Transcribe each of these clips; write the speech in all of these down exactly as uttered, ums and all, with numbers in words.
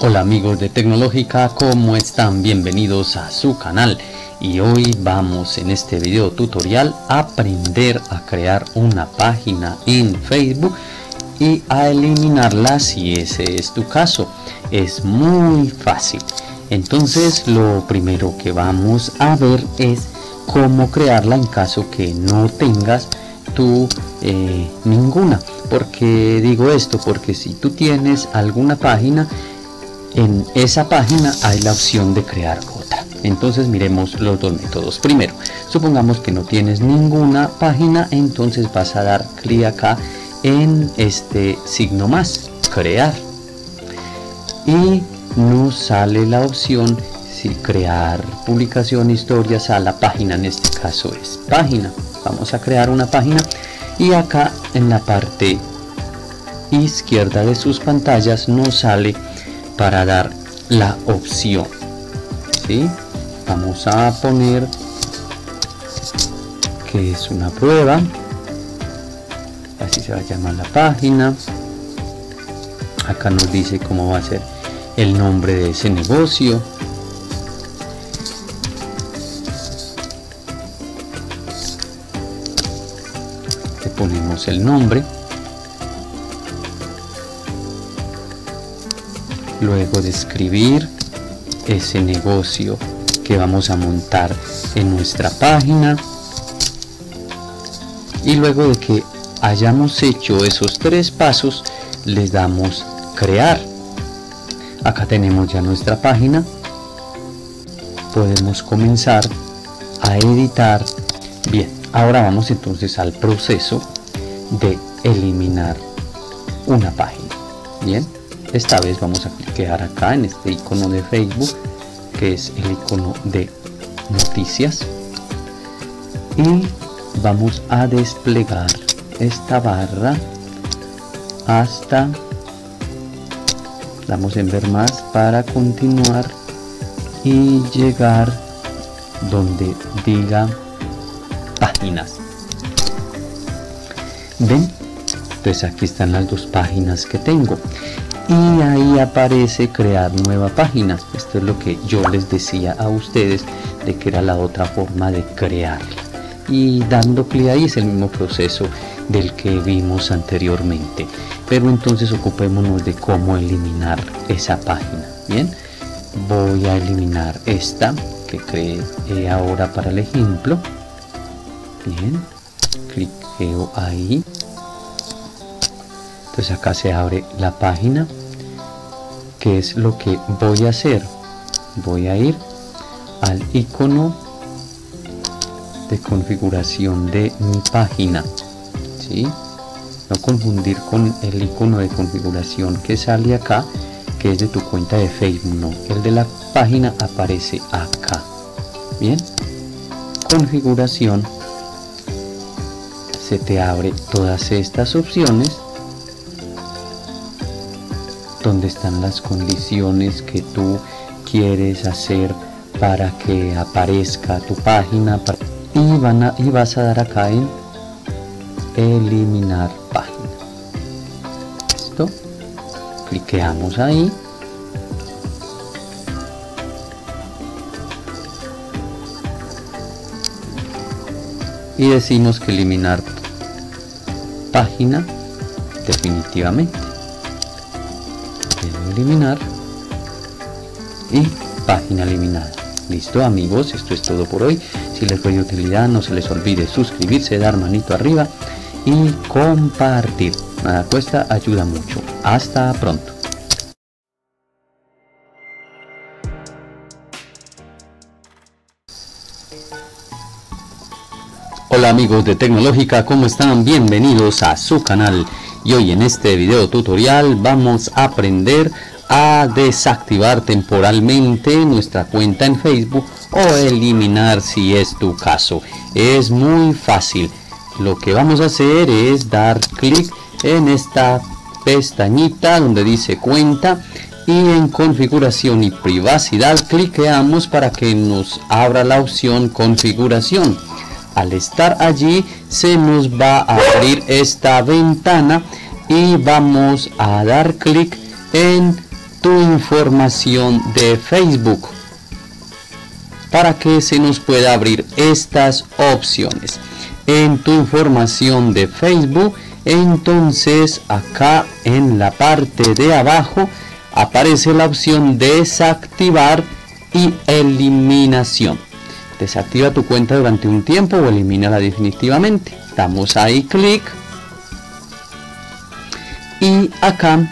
Hola amigos de Tecnológica, ¿cómo están? Bienvenidos a su canal. Y hoy vamos en este video tutorial a aprender a crear una página en Facebook y a eliminarla si ese es tu caso. Es muy fácil. Entonces lo primero que vamos a ver es cómo crearla en caso que no tengas tú eh, ninguna. Porque digo esto, porque si tú tienes alguna página, en esa página hay la opción de crear otra. Entonces miremos los dos métodos. Primero, supongamos que no tienes ninguna página, entonces vas a dar clic acá en este signo más, crear, y nos sale la opción si crear publicación, historias a la página. En este caso es página. Vamos a crear una página y acá en la parte izquierda de sus pantallas nos sale para dar la opción, ¿sí? Vamos a poner que es una prueba, así se va a llamar la página. Acá nos dice cómo va a ser el nombre de ese negocio, le ponemos el nombre. Luego de escribir ese negocio que vamos a montar en nuestra página, y luego de que hayamos hecho esos tres pasos les damos crear. Acá tenemos ya nuestra página, podemos comenzar a editar. Bien, ahora vamos entonces al proceso de eliminar una página. Bien, esta vez vamos a cliquear acá en este icono de Facebook, que es el icono de noticias, y vamos a desplegar esta barra hasta, damos en ver más para continuar y llegar donde diga páginas. ¿Ven? Entonces aquí están las dos páginas que tengo. Y ahí aparece crear nueva página. Esto es lo que yo les decía a ustedes de que era la otra forma de crearla. Y dando clic ahí es el mismo proceso del que vimos anteriormente. Pero entonces ocupémonos de cómo eliminar esa página. Bien, voy a eliminar esta que creé ahora para el ejemplo. Bien, cliqueo ahí. Pues acá se abre la página. ¿Qué es lo que voy a hacer? Voy a ir al icono de configuración de mi página, ¿sí? No confundir con el icono de configuración que sale acá, que es de tu cuenta de Facebook. No, el de la página aparece acá. Bien, configuración, se te abre todas estas opciones donde están las condiciones que tú quieres hacer para que aparezca tu página, y, van a, y vas a dar acá en eliminar página. Listo, cliqueamos ahí y decimos que eliminar página definitivamente, eliminar y página eliminada. Listo amigos, esto es todo por hoy. Si les fue de utilidad, no se les olvide suscribirse, dar manito arriba y compartir. Nada cuesta, ayuda mucho. Hasta pronto. Hola amigos de Tecnológica, ¿cómo están? Bienvenidos a su canal. Y hoy en este video tutorial vamos a aprender a desactivar temporalmente nuestra cuenta en Facebook o eliminar si es tu caso. Es muy fácil. Lo que vamos a hacer es dar clic en esta pestañita donde dice cuenta, y en configuración y privacidad cliqueamos para que nos abra la opción configuración. Al estar allí se nos va a abrir esta ventana y vamos a dar clic en tu información de Facebook para que se nos pueda abrir estas opciones en tu información de Facebook. Entonces acá en la parte de abajo aparece la opción desactivar y eliminación. Desactiva tu cuenta durante un tiempo o elimínala definitivamente. Damos ahí clic y acá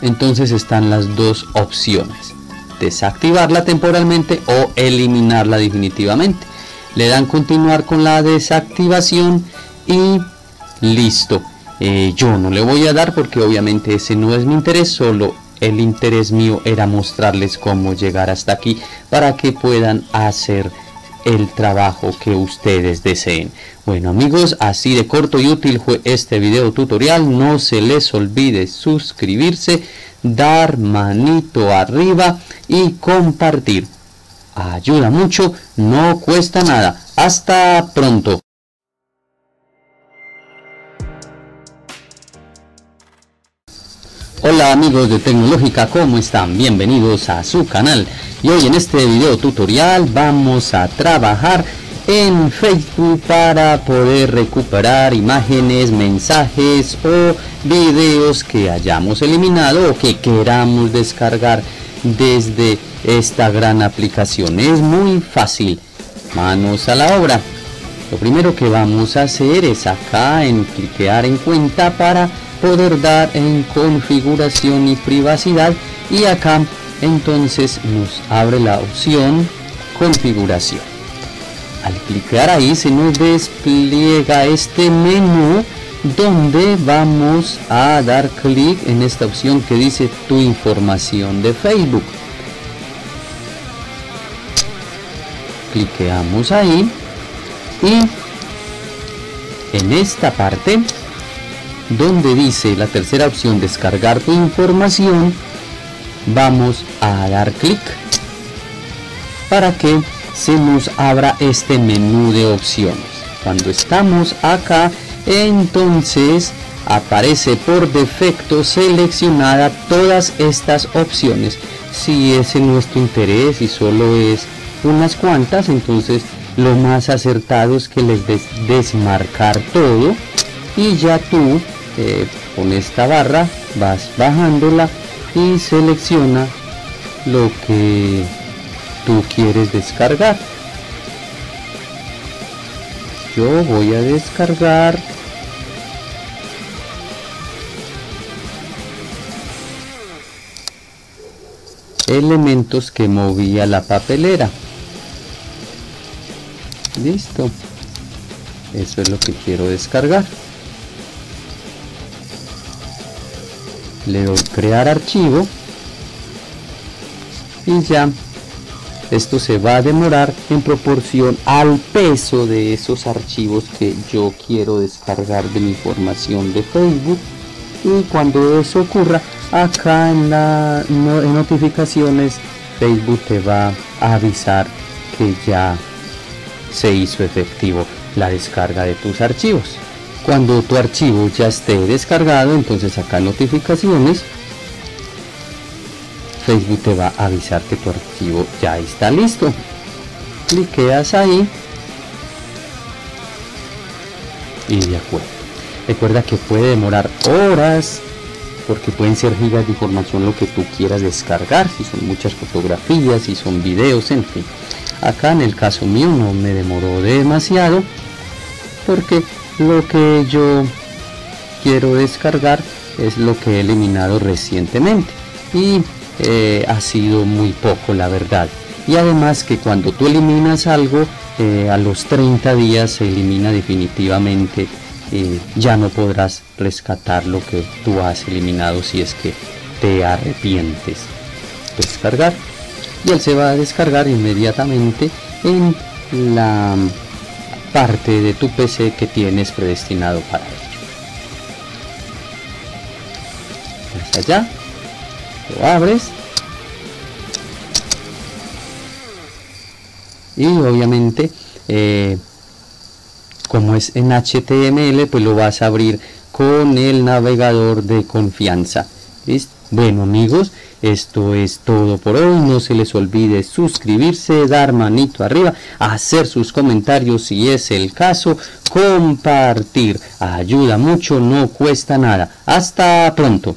entonces están las dos opciones: desactivarla temporalmente o eliminarla definitivamente. Le dan continuar con la desactivación y listo. Eh, yo no le voy a dar porque obviamente ese no es mi interés, solo el interés mío era mostrarles cómo llegar hasta aquí para que puedan hacer el trabajo que ustedes deseen. Bueno amigos, así de corto y útil fue este video tutorial. No se les olvide suscribirse, dar manito arriba y compartir. Ayuda mucho, no cuesta nada. Hasta pronto. Hola amigos de Tecnológica, ¿cómo están? Bienvenidos a su canal. Y hoy en este video tutorial vamos a trabajar en Facebook para poder recuperar imágenes, mensajes o videos que hayamos eliminado o que queramos descargar desde esta gran aplicación. Es muy fácil. Manos a la obra. Lo primero que vamos a hacer es acá en cliquear en cuenta para poder dar en configuración y privacidad, y acá entonces nos abre la opción configuración. Al clicar ahí se nos despliega este menú donde vamos a dar clic en esta opción que dice tu información de Facebook. Cliqueamos ahí y en esta parte donde dice la tercera opción descargar tu información, vamos a dar clic para que se nos abra este menú de opciones. Cuando estamos acá entonces aparece por defecto seleccionada todas estas opciones. Si ese no es tu interés y solo es unas cuantas, entonces lo más acertado es que les des desmarcar todo y ya tú eh, con esta barra vas bajándola y selecciona lo que tú quieres descargar. Yo voy a descargar elementos que movía la papelera. Listo, eso es lo que quiero descargar. Le doy crear archivo y ya. Esto se va a demorar en proporción al peso de esos archivos que yo quiero descargar de mi información de Facebook. Y cuando eso ocurra, acá en las notificaciones Facebook te va a avisar que ya se hizo efectivo la descarga de tus archivos. Cuando tu archivo ya esté descargado, entonces acá notificaciones, Facebook te va a avisar que tu archivo ya está listo. Cliqueas ahí y de acuerdo. Recuerda que puede demorar horas porque pueden ser gigas de información lo que tú quieras descargar, si son muchas fotografías, si son videos, en fin. Acá en el caso mío no me demoró demasiado porque lo que yo quiero descargar es lo que he eliminado recientemente y eh, ha sido muy poco, la verdad. Y además que cuando tú eliminas algo, eh, a los treinta días se elimina definitivamente. Eh, ya no podrás rescatar lo que tú has eliminado si es que te arrepientes. Descargar, y él se va a descargar inmediatamente en la parte de tu P C que tienes predestinado para ello. Hasta allá, lo abres y obviamente eh, como es en H T M L pues lo vas a abrir con el navegador de confianza. ¿Listo? Bueno amigos, esto es todo por hoy. No se les olvide suscribirse, dar manito arriba, hacer sus comentarios si es el caso, compartir. Ayuda mucho, no cuesta nada. Hasta pronto.